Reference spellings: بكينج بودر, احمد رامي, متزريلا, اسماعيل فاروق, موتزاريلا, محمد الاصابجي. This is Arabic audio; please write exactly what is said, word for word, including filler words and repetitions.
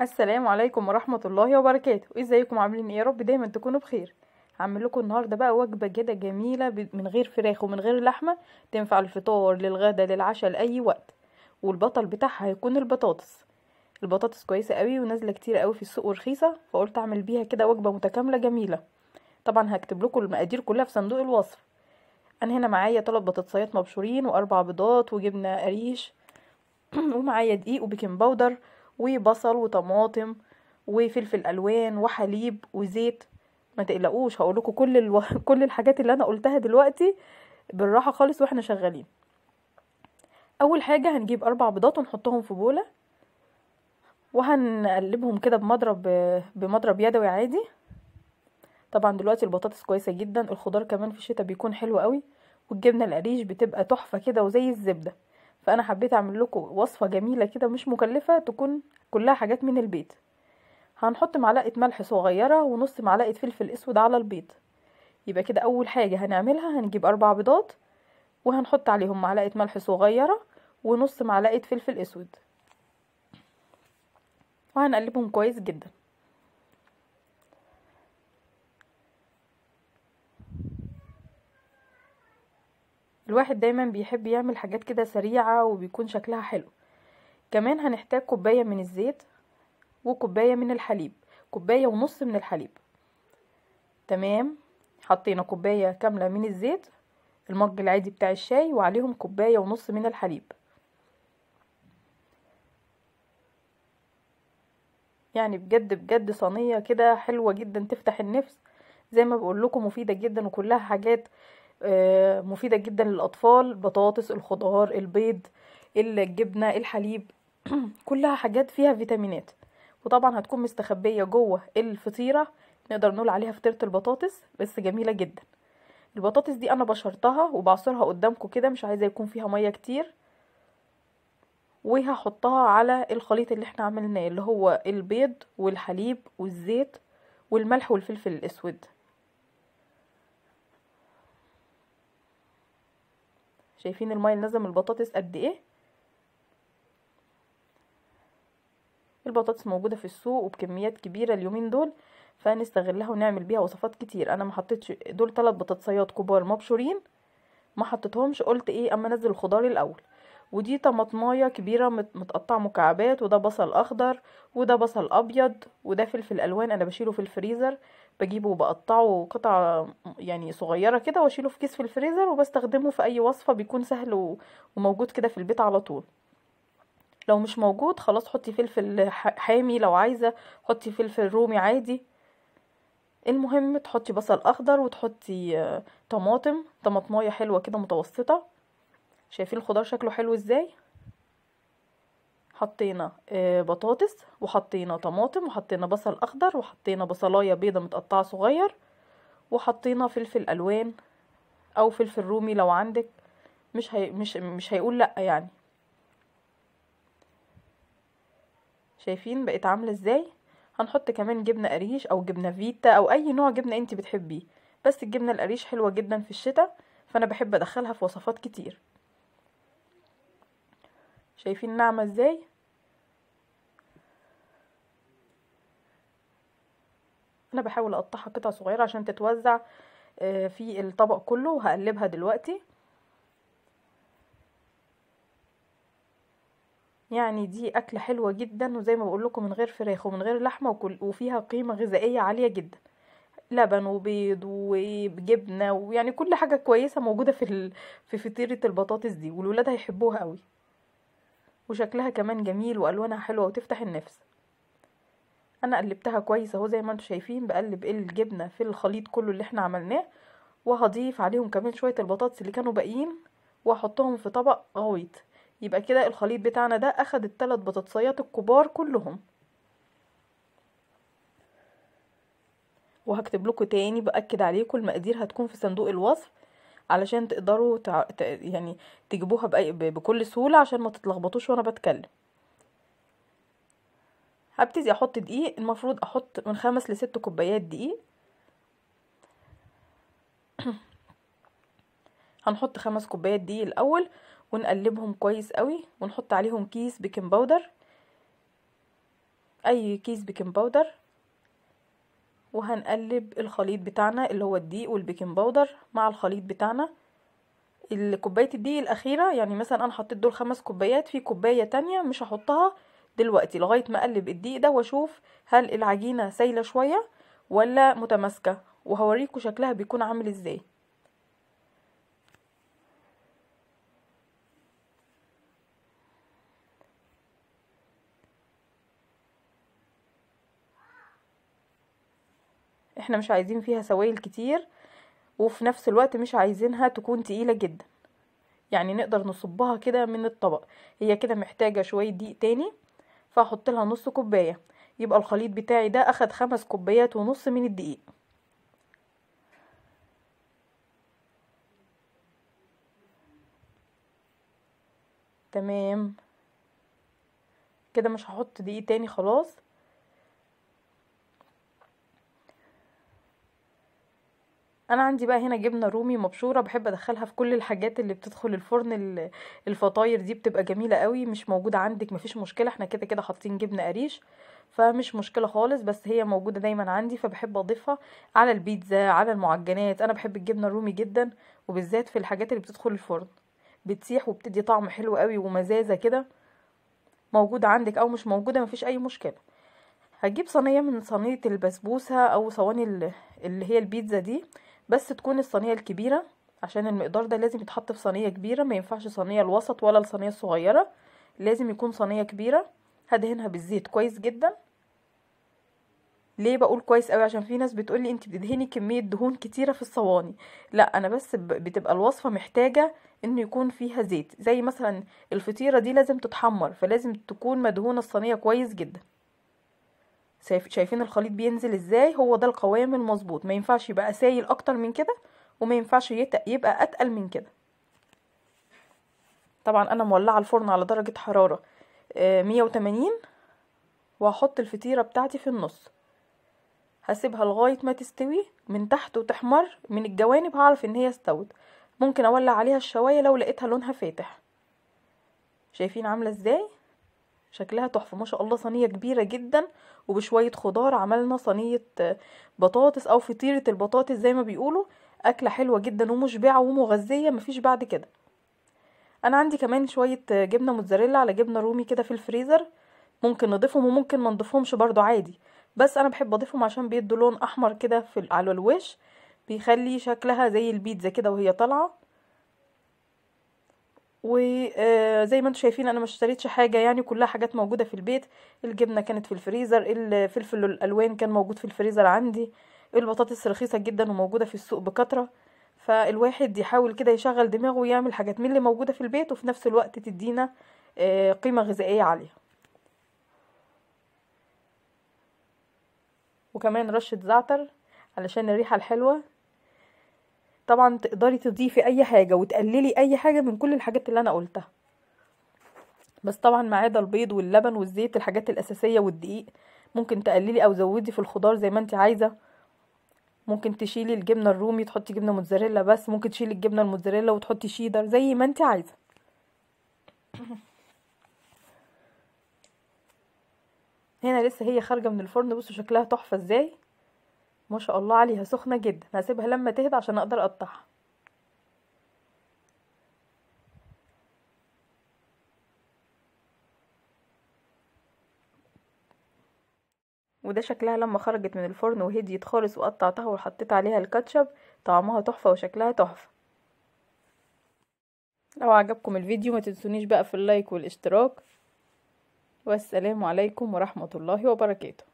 السلام عليكم ورحمه الله وبركاته. ازيكم عاملين ايه؟ يا رب دايما تكونوا بخير. هعمل لكم النهارده بقى وجبه كده جميله من غير فراخ ومن غير لحمه، تنفع للفطار للغدا للعشاء لاي وقت. والبطل بتاعها هيكون البطاطس. البطاطس كويسه قوي ونازله كتير قوي في السوق ورخيصه، فقلت اعمل بيها كده وجبه متكامله جميله. طبعا هكتب لكم المقادير كلها في صندوق الوصف. انا هنا معايا ثلاث بطاطسيات مبشورين واربع بيضات وجبنه قريش ومعايا دقيق وبيكنج باودر وبصل وطماطم وفلفل الوان وحليب وزيت. ما تقلقوش، هقول لكم كل الو... كل الحاجات اللي انا قلتها دلوقتي بالراحه خالص واحنا شغالين. اول حاجه هنجيب اربع بيضات ونحطهم في بوله وهنقلبهم كده بمضرب بمضرب يدوي عادي. طبعا دلوقتي البطاطس كويسه جدا، الخضار كمان في الشتاء بيكون حلو قوي، والجبنه القريش بتبقى تحفه كده وزي الزبده. فانا حبيت اعمل لكم وصفه جميله كده مش مكلفه، تكون كلها حاجات من البيت. هنحط معلقه ملح صغيره ونص معلقه فلفل اسود على البيض. يبقى كده اول حاجه هنعملها هنجيب اربع بيضات وهنحط عليهم معلقه ملح صغيره ونص معلقه فلفل اسود وهنقلبهم كويس جدا. الواحد دايما بيحب يعمل حاجات كده سريعه وبيكون شكلها حلو. كمان هنحتاج كوبايه من الزيت وكوبايه من الحليب، كوبايه ونص من الحليب. تمام، حطينا كوبايه كامله من الزيت المج العادي بتاع الشاي وعليهم كوبايه ونص من الحليب، يعني بجد بجد صينيه كده حلوه جدا تفتح النفس، زي ما بقول لكم مفيده جدا وكلها حاجات مفيدة جدا للأطفال. بطاطس، الخضار، البيض، الجبنة، الحليب كلها حاجات فيها فيتامينات. وطبعا هتكون مستخبية جوه الفطيرة، نقدر نقول عليها فطيرة البطاطس، بس جميلة جدا. البطاطس دي أنا بشرتها وبعصرها قدامكم كده، مش عايزة يكون فيها مية كتير، وهحطها على الخليط اللي احنا عملناه اللي هو البيض والحليب والزيت والملح والفلفل الأسود. شايفين الميه اللي نازله من البطاطس قد ايه؟ البطاطس موجوده في السوق وبكميات كبيره اليومين دول، فنستغلها ونعمل بيها وصفات كتير. انا ما حطيتش دول ثلاث بطاطسيات كبار مبشورين، ما حطيتهمش، قلت ايه اما انزل الخضار الاول. ودي طماطمايه كبيره متقطعه مكعبات، وده بصل اخضر وده بصل ابيض وده فلفل الوان انا بشيله في الفريزر، بجيبه وبقطعه قطع يعني صغيره كده واشيله في كيس في الفريزر وبستخدمه في اي وصفه، بيكون سهل وموجود كده في البيت على طول. لو مش موجود خلاص حطي فلفل حامي، لو عايزه حطي فلفل رومي عادي. المهم تحطي بصل اخضر وتحطي طماطم، طماطمايه حلوه كده متوسطه. شايفين الخضار شكله حلو ازاي؟ حطينا بطاطس وحطينا طماطم وحطينا بصل اخضر وحطينا بصلايه بيضه متقطعه صغير وحطينا فلفل الوان او فلفل رومي لو عندك، مش هي مش مش هيقول لا يعني. شايفين بقت عامله ازاي؟ هنحط كمان جبنه قريش او جبنه فيتا او اي نوع جبنه انت بتحبيه، بس الجبنه القريش حلوه جدا في الشتاء، فانا بحب ادخلها في وصفات كتير. شايفين ناعمه ازاي؟ انا بحاول اقطعها قطع صغيره عشان تتوزع في الطبق كله، وهقلبها دلوقتي. يعني دي اكله حلوه جدا، وزي ما بقول لكم من غير فراخ ومن غير لحمه، وفيها قيمه غذائيه عاليه جدا، لبن وبيض وجبنه، ويعني كل حاجه كويسه موجوده في في فطيره البطاطس دي، والولاد هيحبوها قوي. وشكلها كمان جميل والوانها حلوه وتفتح النفس. انا قلبتها كويس اهو زي ما انتم شايفين، بقلب الجبنه في الخليط كله اللي احنا عملناه، وهضيف عليهم كمان شويه البطاطس اللي كانوا باقيين واحطهم في طبق غويط. يبقى كده الخليط بتاعنا ده اخد الثلاث بطاطسيات الكبار كلهم. وهكتب لكم تاني باكد عليكم المقادير هتكون في صندوق الوصف علشان تقدروا تع... يعني تجيبوها بأي... بكل سهولة عشان ما تتلخبطوش وانا بتكلم. هبتدي احط دقيق، المفروض احط من خمس لست كوبايات دقيق. هنحط خمس كوبايات دقيق الاول ونقلبهم كويس قوي، ونحط عليهم كيس بيكنج باودر اي كيس بيكنج باودر، وهنقلب الخليط بتاعنا اللي هو الدقيق والبيكنج باودر مع الخليط بتاعنا. الكوبايه الدقيق الاخيره، يعني مثلا انا حطيت دول خمس كوبايات، في كوبايه تانية مش هحطها دلوقتي لغايه ما اقلب الدقيق ده واشوف هل العجينه سايله شويه ولا متماسكه، وهوريكم شكلها بيكون عامل ازاي. احنا مش عايزين فيها سوائل كتير، وفي نفس الوقت مش عايزينها تكون تقيلة جدا، يعني نقدر نصبها كده من الطبق. هي كده محتاجة شوية دقيق تاني، فهحط لها نص كوباية، يبقى الخليط بتاعي ده اخد خمس كوبايات ونص من الدقيق. تمام كده، مش هحط دقيق تاني خلاص. انا عندي بقى هنا جبنه رومي مبشوره، بحب ادخلها في كل الحاجات اللي بتدخل الفرن، الفطاير دي بتبقى جميله قوي. مش موجوده عندك مفيش مشكله، احنا كده كده حاطين جبنه قريش فمش مشكله خالص، بس هي موجوده دايما عندي فبحب اضيفها على البيتزا على المعجنات. انا بحب الجبنه الرومي جدا، وبالذات في الحاجات اللي بتدخل الفرن بتسيح وبتدي طعم حلو قوي ومزازه كده. موجوده عندك او مش موجوده مفيش اي مشكله. هجيب صينيه من صينيه البسبوسه او صواني اللي هي البيتزا دي، بس تكون الصينيه الكبيره عشان المقدار ده لازم يتحط في صينيه كبيره، ما ينفعش صينيه الوسط ولا الصينيه الصغيره، لازم يكون صينيه كبيره. هدهنها بالزيت كويس جدا. ليه بقول كويس قوي؟ عشان في ناس بتقولي انت بتدهني كميه دهون كتيره في الصواني، لا انا بس بتبقى الوصفه محتاجه انه يكون فيها زيت. زي مثلا الفطيره دي لازم تتحمر، فلازم تكون مدهونه الصينيه كويس جدا. شايفين الخليط بينزل ازاي؟ هو ده القوام المظبوط، ما ينفعش يبقى سايل اكتر من كده وما ينفعش يبقى اتقل من كده. طبعا انا مولعه الفرن على درجه حراره مية وتمانين، وهحط الفطيره بتاعتي في النص، هسيبها لغايه ما تستوي من تحت وتحمر من الجوانب، هعرف ان هي استوت. ممكن اولع عليها الشوايه لو لقيتها لونها فاتح. شايفين عامله ازاي؟ شكلها تحفه ما شاء الله، صينيه كبيره جدا وبشويه خضار. عملنا صينيه بطاطس او فطيره البطاطس زي ما بيقولوا، اكله حلوه جدا ومشبعه ومغذيه مفيش بعد كده. انا عندي كمان شويه جبنه موتزاريلا على جبنه رومي كده في الفريزر، ممكن نضيفهم وممكن ما نضيفهمش برضو عادي، بس انا بحب اضيفهم عشان بيدوا لون احمر كده في على الوش، بيخلي شكلها زي البيتزا كده وهي طالعه. وزي ما انتم شايفين انا ما اشتريتش حاجه، يعني كلها حاجات موجوده في البيت. الجبنه كانت في الفريزر، الفلفل الالوان كان موجود في الفريزر عندي، البطاطس رخيصه جدا وموجوده في السوق بكتره. فالواحد يحاول كده يشغل دماغه ويعمل حاجات من اللي موجوده في البيت، وفي نفس الوقت تدينا قيمه غذائيه عاليه. وكمان رشه زعتر علشان الريحه الحلوه. طبعا تقدري تضيفي اي حاجه وتقللي اي حاجه من كل الحاجات اللي انا قلتها، بس طبعا ما عدا البيض واللبن والزيت، الحاجات الاساسيه والدقيق. ممكن تقللي او زودي في الخضار زي ما انت عايزه، ممكن تشيلي الجبنه الرومي تحطي جبنه موتزاريلا بس، ممكن تشيلي الجبنه الموتزاريلا وتحطي شيدر زي ما انت عايزه. هنا لسه هي خارجه من الفرن، بصوا شكلها تحفه ازاي ما شاء الله عليها، سخنه جدا. هسيبها لما تهدى عشان اقدر اقطعها. وده شكلها لما خرجت من الفرن وهديت خالص، وقطعتها وحطيت عليها الكاتشب، طعمها تحفه وشكلها تحفه. لو عجبكم الفيديو ما تنسونيش بقى في اللايك والاشتراك، والسلام عليكم ورحمه الله وبركاته.